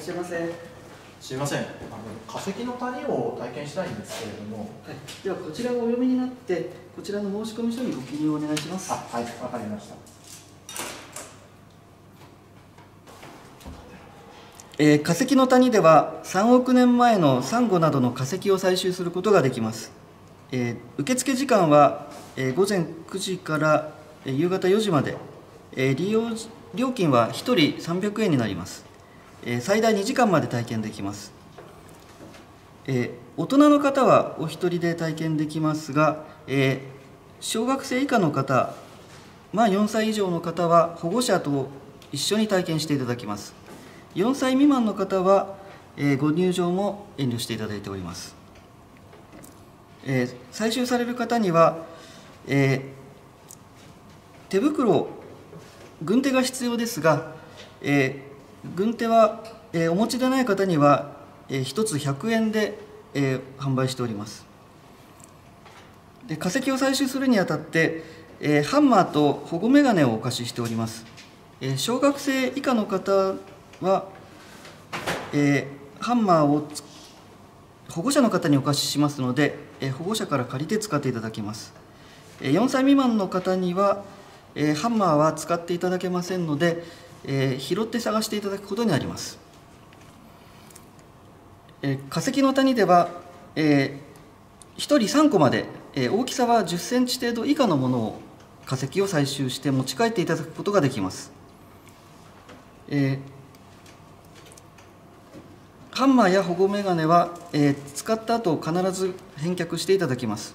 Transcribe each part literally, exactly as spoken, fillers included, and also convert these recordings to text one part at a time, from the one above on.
らっしゃいませ。すいません、あの化石の谷を体験したいんですけれども、はい、ではこちらをお読みになってこちらの申込書にご記入をお願いします。あ、はい、わかりました。えー、化石の谷ではさんおくねんまえのサンゴなどの化石を採集することができます。えー、受付時間は、えー、ごぜんくじから、えー、夕方よじまで、えー、利用料金はひとりさんびゃくえんになります。えー、最大にじかんまで体験できます。えー、大人の方はお一人で体験できますが、えー、小学生以下の方、まあ、よんさい以上の方は保護者と一緒に体験していただきます。よんさい未満の方は、えー、ご入場も遠慮していただいております。えー、採集される方には、えー、手袋、軍手が必要ですが、えー、軍手は、えー、お持ちでない方には、えー、ひとつひゃくえんで、えー、販売しております。で、化石を採集するにあたって、えー、ハンマーと保護メガネをお貸ししております。えー、小学生以下の方は、えー、ハンマーを保護者の方にお貸ししますので、えー、保護者から借りて使っていただきます。えー、よんさい未満の方には、えー、ハンマーは使っていただけませんので、えー、拾って探していただくことになります。えー、化石の谷では、えー、ひとりさんこまで、えー、大きさはじゅっセンチ程度以下のものを化石を採集して持ち帰っていただくことができます。えーハンマーや保護メガネは、えー、使った後必ず返却していただきます。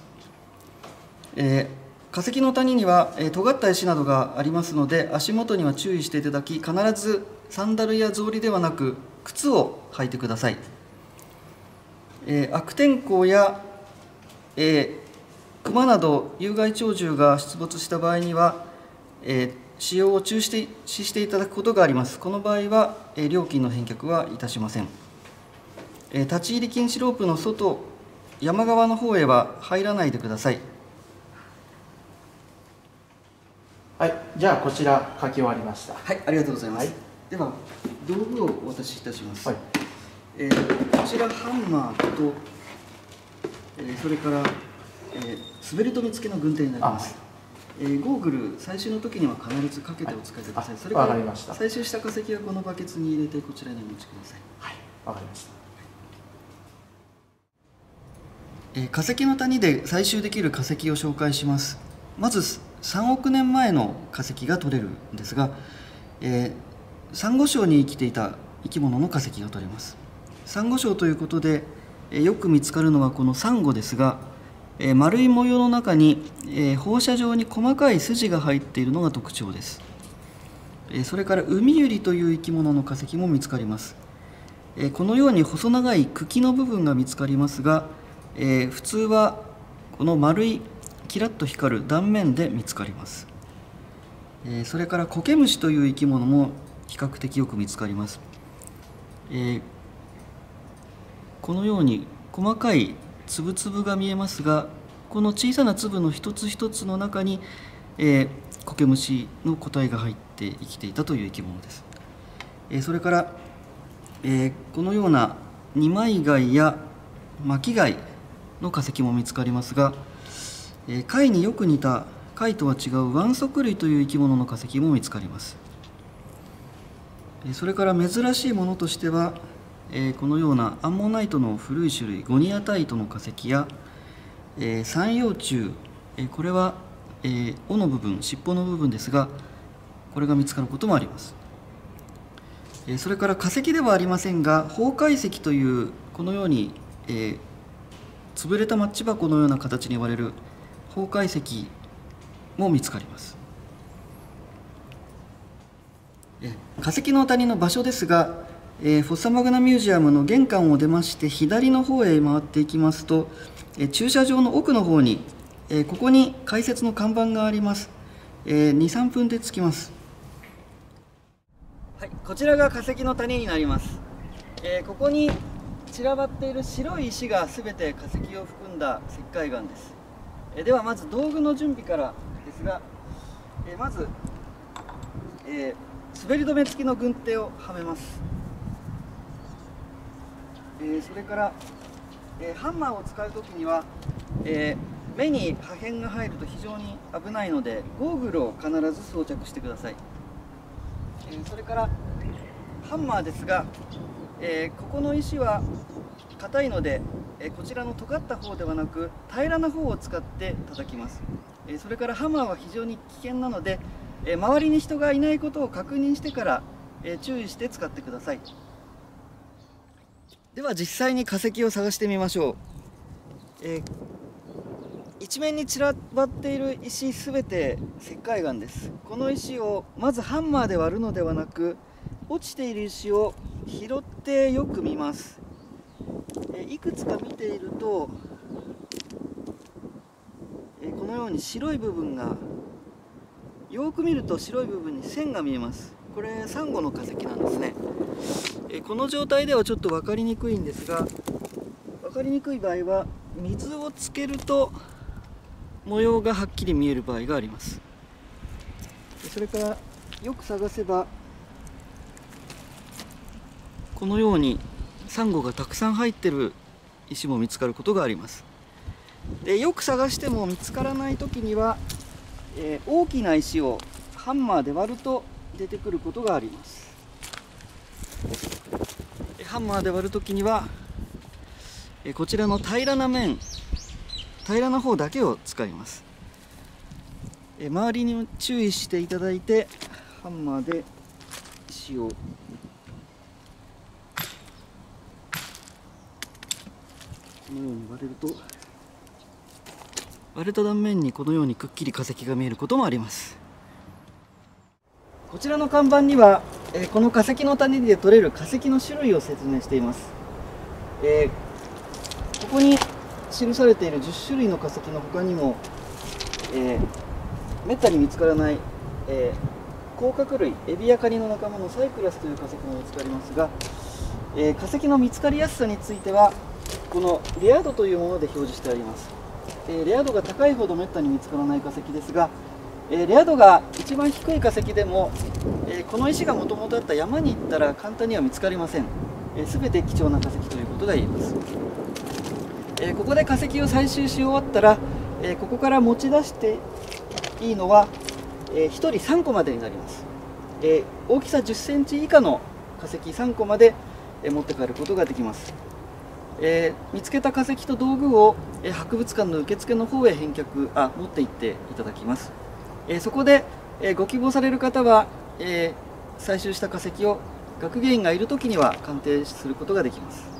えー、化石の谷には、えー、尖った石などがありますので足元には注意していただき、必ずサンダルや草履ではなく靴を履いてください。えー、悪天候や、えー、クマなど有害鳥獣が出没した場合には、えー、使用を中止して、ししていただくことがあります。この場合は、えー、料金の返却はいたしません。立ち入り禁止ロープの外、山側の方へは入らないでください。はい、じゃあこちら書き終わりました。はい、ありがとうございます。はい、では道具をお渡しいたします。はい、えー、こちらハンマーと、えー、それから、えー、滑り止め付けの軍手になります。はい、えー、ゴーグル、採集の時には必ずかけてお使いください。はい、それから採集した化石はこのバケツに入れてこちらにお持ちください。はい、わかりました。化石の谷で採集できる化石を紹介します。まずさんおくねんまえの化石が取れるんですが、えー、サンゴ礁に生きていた生き物の化石が取れます。サンゴ礁ということで、えー、よく見つかるのはこのサンゴですが、えー、丸い模様の中に、えー、放射状に細かい筋が入っているのが特徴です。えー、それからウミユリという生き物の化石も見つかります。えー、このように細長い茎の部分が見つかりますが、えー、普通はこの丸いキラッと光る断面で見つかります。えー、それからコケムシという生き物も比較的よく見つかります。えー、このように細かい粒々が見えますが、この小さな粒の一つ一つの中に、えー、コケムシの個体が入って生きていたという生き物です。えー、それから、えー、このような二枚貝や巻き貝の化石も見つかりますが、えー、貝によく似た貝とは違う腕足類という生き物の化石も見つかります。えー、それから珍しいものとしては、えー、このようなアンモナイトの古い種類ゴニアタイトの化石や、えー、三葉虫、えー、これは、えー、尾の部分、尻尾の部分ですが、これが見つかることもあります。えー、それから化石ではありませんが方解石という、このように、えー潰れたマッチ箱のような形に割れる方解石も見つかります。え化石の谷の場所ですが、えー、フォッサマグナミュージアムの玄関を出まして左の方へ回っていきますと、えー、駐車場の奥の方に、えー、ここに解説の看板があります。えー、にさんぷんで着きます。はい、こちらが化石の谷になります。えー、ここに散らばっている白い石がすべて化石を含んだ石灰岩です。えではまず道具の準備からですが、えまず、えー、滑り止め付きの軍手をはめます。えー、それから、えー、ハンマーを使う時には、えー、目に破片が入ると非常に危ないのでゴーグルを必ず装着してください。えー、それからハンマーですが、えー、ここの石は硬いので、えー、こちらの尖った方ではなく平らな方を使って叩きます。えー、それからハンマーは非常に危険なので、えー、周りに人がいないことを確認してから、えー、注意して使ってください。では実際に化石を探してみましょう。えー、一面に散らばっている石すべて石灰岩です。この石をまずハンマーで割るのではなく落ちている石を拾ってよく見ます。えー、いくつか見ていると、えー、このように白い部分がよく見ると白い部分に線が見えます。これサンゴの化石なんですね。この状態ではちょっと分かりにくいんですが、分かりにくい場合は水をつけると模様がはっきり見える場合があります。それからよく探せばこのようにサンゴがたくさん入ってる石も見つかることがあります。でよく探しても見つからない時には、えー、大きな石をハンマーで割ると出てくることがあります。ハンマーで割るときにはこちらの平らな面、平らな方だけを使います。周りに注意していただいてハンマーで石をこのように割れると、割れた断面にこのようにくっきり化石が見えることもあります。こちらの看板にはこの化石の谷で採れる化石の種類を説明しています。えー、ここに記されているじゅっしゅるいの化石の他にも、えー、めったに見つからない、えー、甲殻類エビやカニの仲間のサイクラスという化石も見つかりますが、えー、化石の見つかりやすさについてはこのレア度というもので表示してあります。えー、レア度が高いほどめったに見つからない化石ですが、えー、レア度が一番低い化石でも、えー、この石がもともとあった山に行ったら簡単には見つかりません。えー、全て貴重な化石ということが言えます。えー、ここで化石を採集し終わったら、えー、ここから持ち出していいのは、えー、ひとりさんこまでになります。えー、大きさじゅっセンチ以下の化石さんこまで持って帰ることができます。えー、見つけた化石と道具を博物館の受付の方へ返却あ持って行っていただきます。えー、そこで、えー、ご希望される方は、えー、採集した化石を学芸員がいるときには鑑定することができます。